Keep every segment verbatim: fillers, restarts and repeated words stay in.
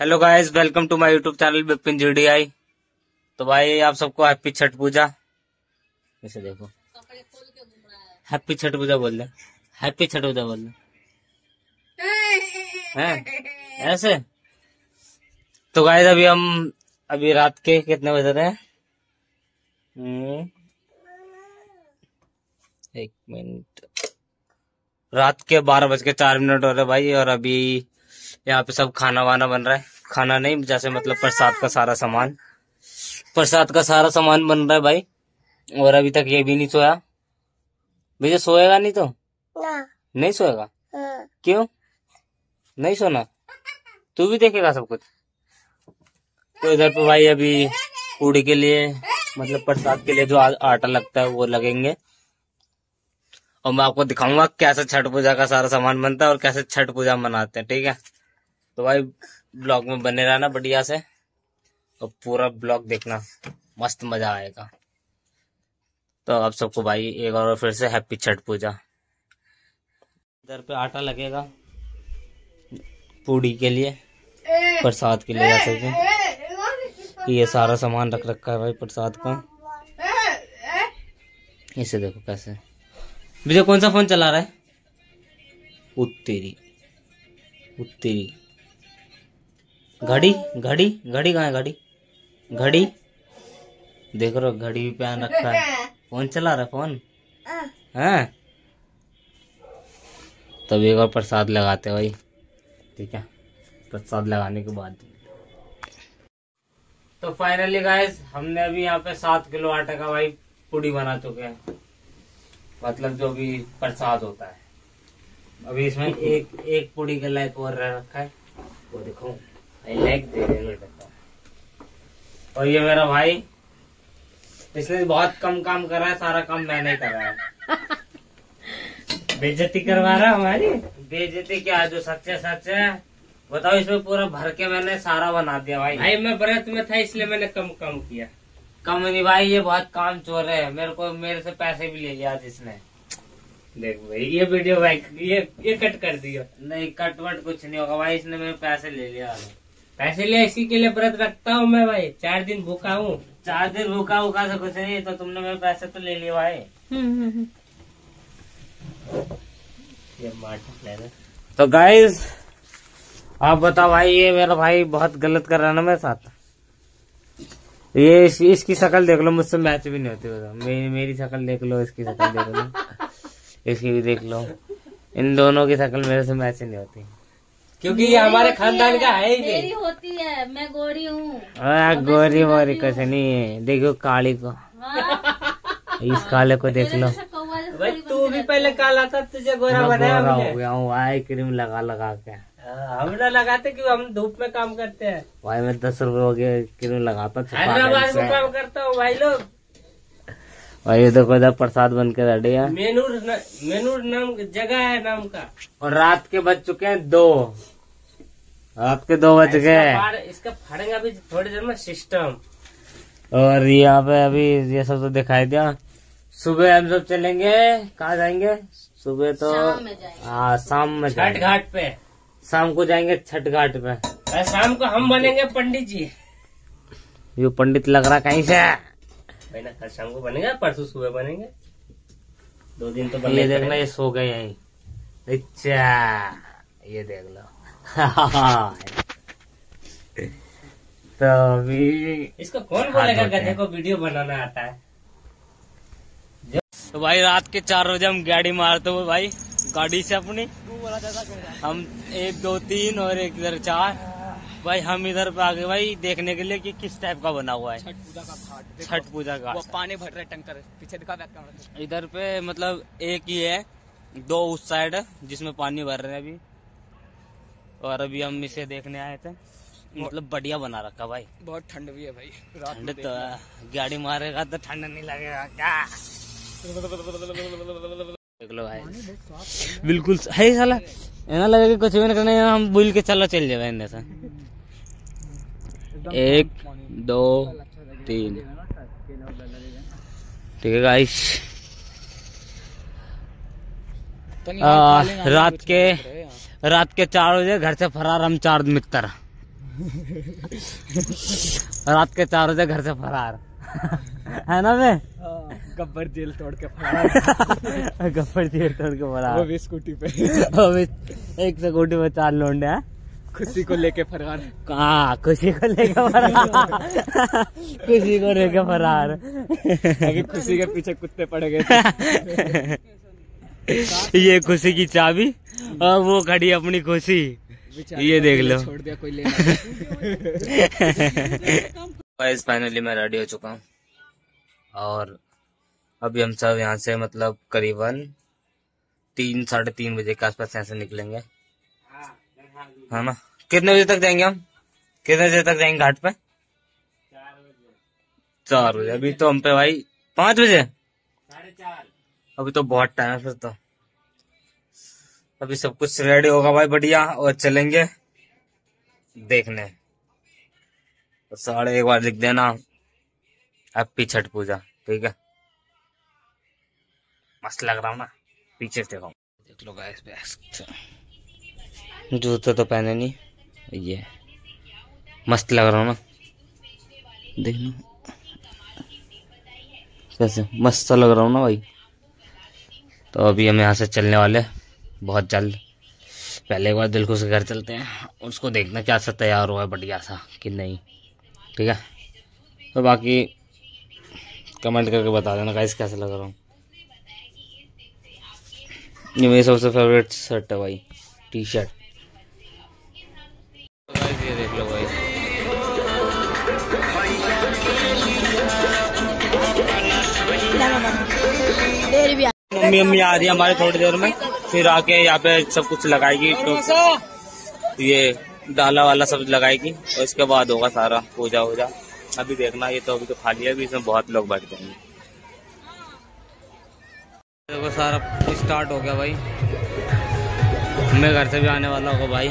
Hello guys, welcome to my YouTube channel Vipin GDI. तो भाई आप सबको हैप्पी छठ पूजा। इसे देखो, हैप्पी छठ पूजा बोल दे, हैप्पी छठ पूजा बोल दे ऐसे। तो गाइस अभी हम अभी रात के कितने बज रहे हैं, एक मिनट, रात के बारह बज के चार मिनट हो रहे भाई। और अभी यहाँ पे सब खाना वाना बन रहा है, खाना नहीं जैसे मतलब प्रसाद का सारा सामान, प्रसाद का सारा सामान बन रहा है भाई। और अभी तक ये भी नहीं सोया, भैया सोएगा नहीं तो ना। नहीं सोएगा ना। क्यों नहीं सोना, तू भी देखेगा सब कुछ। तो इधर पे भाई अभी पूड़ी के लिए मतलब प्रसाद के लिए जो आटा लगता है वो लगेंगे, और मैं आपको दिखाऊंगा कैसे छठ पूजा का सारा सामान बनता है और कैसे छठ पूजा मनाते हैं, ठीक है। तो भाई ब्लॉग में बने रहना बढ़िया से, और पूरा ब्लॉग देखना, मस्त मजा आएगा। तो आप सबको भाई एक और फिर से हैप्पी छठ पूजा। इधर पे आटा लगेगा पूड़ी के लिए, प्रसाद के लिए जैसे कि ये सारा सामान रख रखा है भाई प्रसाद का। इसे देखो कैसे, मुझे कौन सा फोन चला रहा है, उत्तेरी उत्तेरी घड़ी घड़ी घड़ी, कहाँ है घड़ी, घड़ी देख रहे हो, घड़ी भी पहन रखा है, फोन चला रहा है फोन है। तब एक और प्रसाद लगाते भाई, ठीक है। प्रसाद लगाने के बाद तो फाइनली गाइस हमने अभी यहाँ पे सात किलो आटे का भाई पूड़ी बना चुके हैं, मतलब जो भी प्रसाद होता है। अभी इसमें एक एक पूड़ी का लाइक और रखा है, वो देखो लाइक दे रहा। और ये मेरा भाई इसने बहुत कम काम कर रहा है, सारा काम मैंने कर रहा है, बेइज्जती करवा रहा है हमारी। बेइज्जती क्या है, जो सच्चे सच है बताओ। इसमें पूरा भर के मैंने सारा बना दिया भाई। भाई मैं व्रत में था इसलिए मैंने कम कम किया। कम नहीं भाई, ये बहुत काम चोर है, मेरे को मेरे से पैसे भी ले लिया आज इसने। देख भाई ये वीडियो भाई ये ये कट कर दिया। नहीं कट वट कुछ नहीं होगा भाई, इसने मेरे पैसे ले लिया। पैसे लिया इसी के लिए व्रत रखता हूँ मैं भाई, चार दिन भूखा हूँ। चार दिन भूखा भूखा से कुछ नहीं, तो तुमने मेरे पैसे तो ले लिए भाई। तो गाइस आप बताओ भाई, ये मेरा भाई बहुत गलत कर रहा है ना मेरे साथ। ये इस, इसकी शकल देख लो, मुझसे मैच भी नहीं होती। मे, मेरी शकल देख लो, इसकी शकल देख लो, इसकी भी देख लो, इन दोनों की शकल मेरे से मैच ही नहीं होती, क्योंकि ये हमारे खानदान का है ही नहीं। मेरी होती है, मैं गोरी हूँ। गोरी मोरी कैसे नहीं है, देखो काली को, इस काले को देख लो भाई। तू भी पहले काला था, तुझे गोरा बनाया हो गया हूँ भाई, क्रीम लगा लगा के। हम ना लगाते क्यों, हम धूप में काम करते हैं भाई। मैं दस रुपए हो गया किलो लगाता, हैदराबाद में काम करता हूँ भाई लोग। भाई ये देखो इधर प्रसाद बन के रेडी है, मेनूर न, मेनूर नाम जगह है नाम का। और रात के बज चुके हैं दो, रात के दो बज गए। इसका फाड़ेगा भी थोड़ी देर में सिस्टम। और यहाँ पे अभी ये सब तो दिखाई दिया। सुबह हम सब चलेंगे, कहाँ जाएंगे सुबह, तो हाँ शाम में छठ घाट पे, शाम को जाएंगे छठ घाट पे। शाम को हम बनेंगे पंडित जी। ये पंडित लग रहा कहीं से भाई ना, कल शाम को बनेगा, परसों सुबह बनेंगे, दो दिन तो बनेंगे। ये देखना ये सो गए यहीं, अच्छा ये देख लो। तो इसको कौन बोलेगा गधे को वीडियो बनाना आता है। तो भाई रात के चार बजे हम गाड़ी मारते हुए भाई गाड़ी से अपनी, हम एक दो तीन और एक इधर चार भाई, हम इधर पे आ गए भाई देखने के लिए कि किस टाइप का बना हुआ है छठ पूजा का घाट। छठ पूजा का पानी भर रहा है टंकर, पीछे दिखा बैक। इधर पे मतलब एक ही है, दो उस साइड है जिसमें पानी भर रहे हैं अभी। और अभी हम इसे देखने आए थे, मतलब बढ़िया बना रखा भाई। बहुत ठंड भी है भाई, ठंड तो गाड़ी मारेगा तो ठंड नहीं लगेगा क्या। देख लो भाई बिल्कुल है साला, ऐसा लगेगा कुछ भी नहीं करना, हम बुल के चलो चल जाए इनने से। एक दो तीन, ठीक है गाइस। रात के रात के चार बजे घर से फरार हम चार मित्र। रात के चार बजे घर से फरार है ना मैं गब्बर जेल तोड़ के फरार गब्बर जेल तोड़ के फरार वो भी स्कूटी पे वो भी एक स्कूटी पे चार लोंडे हैं खुशी को लेके फरार हाँ खुशी को लेके फरार खुशी को लेके फरार अभी खुशी के पीछे कुत्ते पड़ गए ये खुशी की चाबी और वो खड़ी अपनी खुशी ये देख लो छोड़ दिया कोई ले फाइनली मैं रेडी हो चुका हूँ और अभी हम सब यहाँ से मतलब करीबन तीन साढ़े तीन बजे के आसपास यहाँ से निकलेंगे है ना। कितने बजे तक जाएंगे हम कितने बजे तक जाएंगे घाट पे चार बजे अभी तो हम पे भाई पाँच बजे अभी तो बहुत टाइम है फिर तो अभी सब कुछ रेडी होगा भाई बढ़िया और चलेंगे देखने तो साढ़े एक बार लिख देना हैप्पी छठ पूजा ठीक है। मस्त लग रहा हूँ ना पीछे से देखो देख लो गाइस बेस्ट जूते तो पहने नहीं ये मस्त लग रहा हूँ ना देखना कैसे मस्त लग रहा हूँ ना भाई। तो अभी हम यहाँ से चलने वाले बहुत जल्द पहले एक बार दिल खुश घर चलते हैं उसको देखना क्या सा तैयार हुआ है बढ़िया सा कि नहीं ठीक है। तो बाकी कमेंट करके बता देना गाइस कैसा लग रहा हूँ। ये मेरी सबसे फेवरेट शर्ट है भाई टी शर्ट। तो गाइस ये देख लो भाई मम्मी मम्मी आ रही है हमारे थोड़ी देर में फिर आके यहाँ पे सब कुछ लगाएगी तो ये डाला वाला सब लगाएगी और इसके बाद होगा सारा पूजा वूजा। अभी देखना ये तो अभी तो खाली है अभी इसमें बहुत लोग बैठ जाएंगे। देखो सारा स्टार्ट हो गया भाई मैं घर से भी आने वाला होगा भाई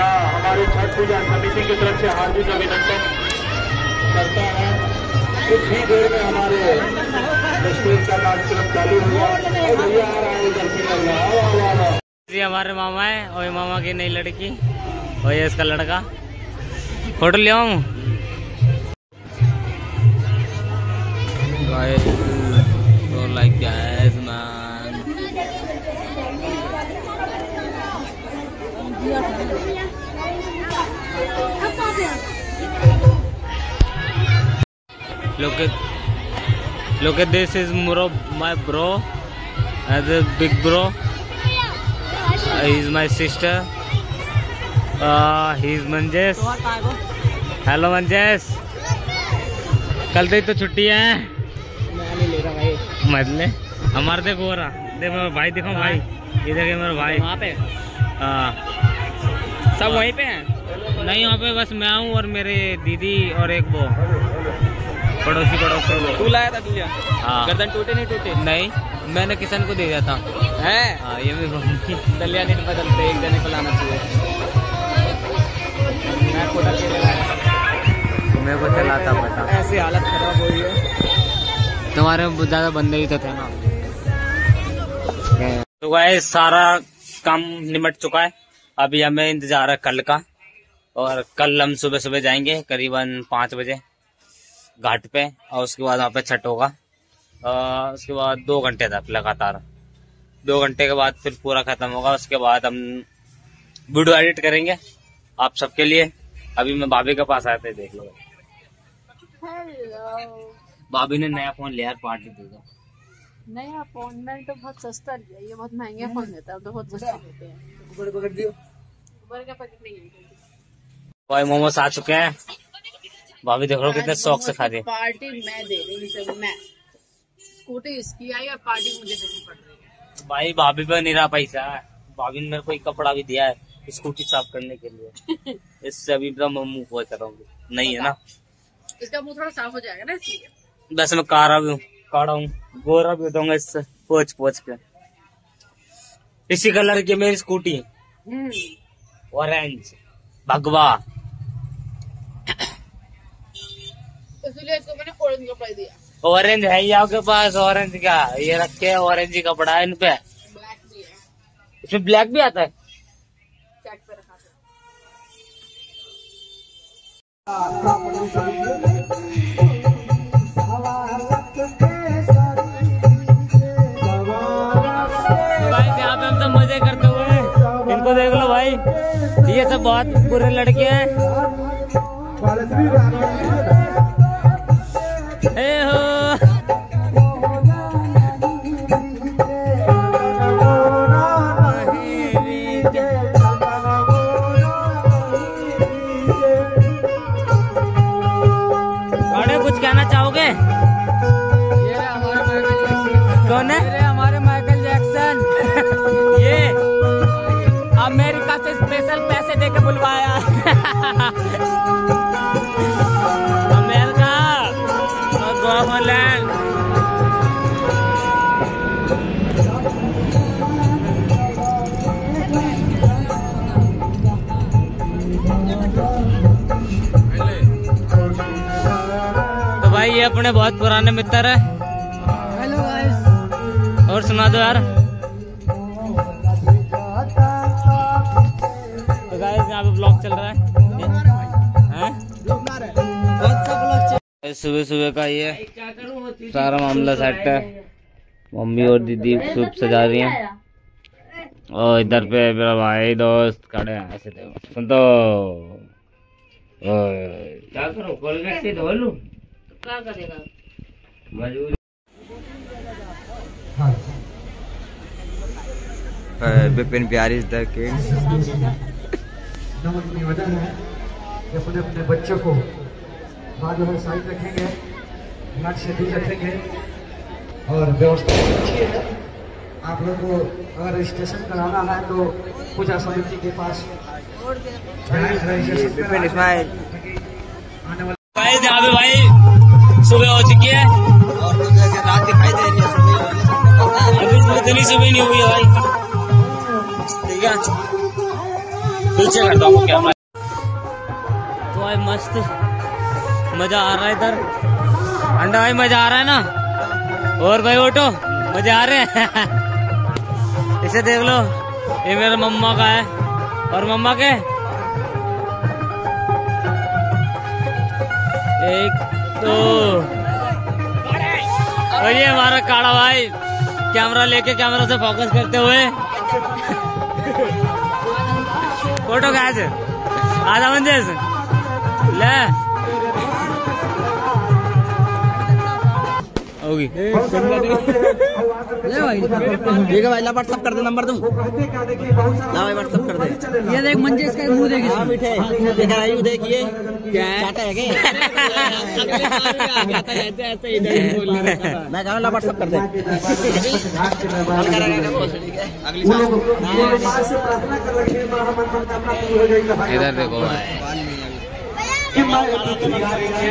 हमारी छठ पूजा समिति की तरफ से हार्दिक अभिनंदन करता है। कुछ ही देर में हमारे स्टेज का कार्यक्रम चालू हुआ ये हमारे मामा है और ये मामा की नई लड़की और ये इसका लड़का फोटो लिया हूँ। Like guys Look at look at this is Muro, my bro, as a big bro. Uh, he's my sister. Uh, he's Manjesh. Hello Manjesh. कल तक तो छुट्टी है। मतलब हमारे देखो हो रहा देख मेरा भाई देखो भाई ये देखे मेरा भाई वहाँ पे हाँ सब वहीं पे हैं नहीं वहाँ पे बस मैं हूँ और मेरे दीदी और एक वो पड़ोसी पड़ोसी तू लाया था दूल्हा हाँ गर्दन टूटे नहीं टूटे नहीं मैंने किशन को दे दिया था है हाँ ये भी दलिया नहीं बदलते एक जने को लाना चाहिए मैं को मैं को चलाता पता ऐसी हालत खराब हो रही है तुम्हारे ज्यादा बंदे ही तो थे ना। तो गाइस सारा काम निमट चुका है अभी हमें इंतजार है कल का और कल हम सुबह सुबह जाएंगे करीबन पाँच बजे घाट पे और उसके बाद वहाँ पे छठ होगा आ, उसके बाद दो घंटे तक लगातार दो घंटे के बाद फिर पूरा खत्म होगा उसके बाद हम वीडियो एडिट करेंगे आप सबके लिए। अभी मैं भाभी के पास आया था देख लो भाभी ने नया फोन लिया पार्टी देगा नया फोन मैंने तो बहुत सस्ता लिया ये बहुत महंगे फोन देता है तो बहुत सस्ता देते हैं। भाई मोमोस आ चुके हैं भाभी देख लो कितने शौक से खा रही है पार्टी मैं दे रही मैं स्कूटी इसकी आई और पार्टी मुझे देनी पड़ रही है भाई भाभी पे नहीं रहा पैसा भाभी ने मेरे को एक कपड़ा भी दिया है स्कूटी साफ करने के लिए इससे अभी तो मैं मुँह पोंछ रहा हूँ नहीं है ना इसका मुँह थोड़ा साफ हो जाएगा ना इसलिए वैसे मैं कारा भी हूँ काढ़ा हूँ, गोरा भी होता हूँ इससे पोच पोच कर। इसी कलर की मेरी स्कूटी ऑरेंज भगवा, इसलिए इसको मैंने ऑरेंज कपड़ा दिया। ऑरेंज है ही आपके पास? ऑरेंज का ये रखे, ऑरेंज ही कपड़ा है इनपे। ब्लैक भी है, इसमें ब्लैक भी आता है। चेक पे रखा था। देख लो भाई, ये सब बहुत बुरे लड़के हैं। ए हो बड़े, कुछ कहना चाहोगे? ये हमारे माइकल जैक्सन। कौन है? ये हमारे माइकल जैक्सन। ये अमेरिका से स्पेशल पैसे देके बुलवाया। अमेरिका गोमलैंड। तो भाई ये अपने बहुत पुराने मित्र है। हेलो गाइस, और सुना दो यार। ब्लॉग चल रहा है, है? सुबह सुबह का ये सारा मामला सेट है। मम्मी और दीदी सूप सजा रही हैं और इधर पे मेरा भाई दोस्त खड़े हैं। ऐसे देखो तो क्या करो, कोलगेट से धो लूं क्या करेगा मजबूरी। विपिन प्यारी इज द किंग। अपनी वजह है कि अपने अपने बच्चों को बाद में साइड रखेंगे, नाच से दूर रखेंगे और व्यवस्था अच्छी है। आप लोग को अगर रजिस्ट्रेशन कराना है तो पूजा समिति के पास रजिस्ट्रेशन कराना। जहाँ पे भाई सुबह हो चुकी है और रात दिखाई दे रही है, इतनी सुबह नहीं हुई है भाई। ठीक है, पीछे कर दूँ क्या मैं। तो भाई मस्त मजा आ रहा है इधर। अंडा भाई मजा आ रहा है ना? और भाई ऑटो मजा आ रहे हैं। इसे देख लो, ये मेरे मम्मा का है और मम्मा के एक दो। और ये हमारा काड़ा भाई कैमरा लेके कैमरा से फोकस करते हुए फोटो खैच आधा मंजेश ले होगी। ले भाई ठीक है भाई, ला व्हाट्सअप कर दे नंबर तुम। ला भाई व्हाट्सअप कर दे। ये देख मंजेश का मुंह देखिए। हाँ मीठे देखा आई हूँ, देखिए क्या चाटा है क्या? मैं कहा ला व्हाट्सअप कर दे। इधर देखो भाई,